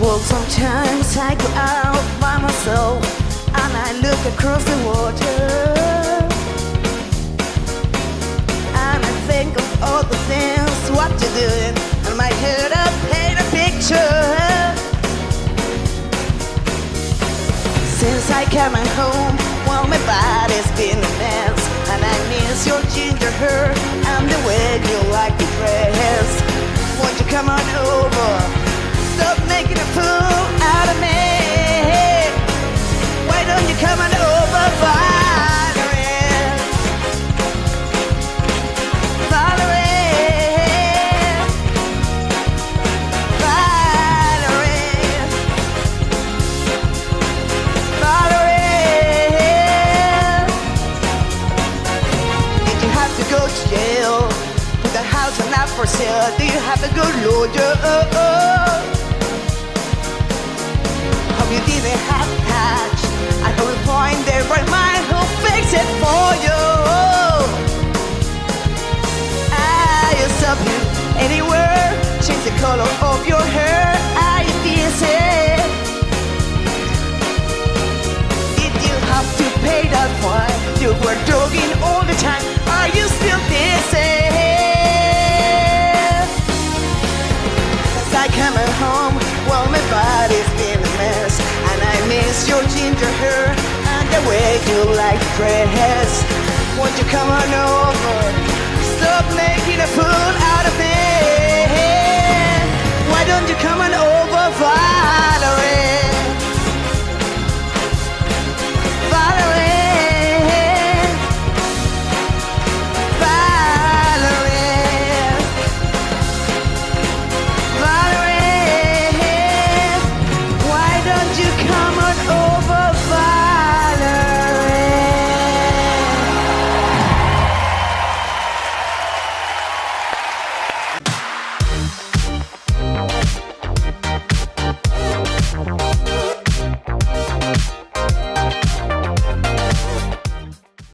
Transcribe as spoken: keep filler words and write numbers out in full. walk. Sometimes I go out by myself and I look across the water, and I think of all the things what you're doing, and my head up paint a picture. Since I came home, well, my body's been a mess, and I miss your ginger hair and the way you like to dress. Won't you come on over? Stop making a fool out of me. Why don't you come on over, Valerie? Valerie, Valerie, Valerie. Did you have to go to jail? Put the house on that for sale. Do you have a good lawyer? Oh, oh. You didn't have touch. I hope you find the right man who fix it for you. I stop you anywhere. Change the color of your hair. I feel it. Did you have to pay that fine? You were jogging all the time. Are you still busy? As I came home, well, my body's been a mess, and I miss your ginger hair and the way you like to dress. Won't you come on over? Stop making a fool out of me. Why don't you come on over?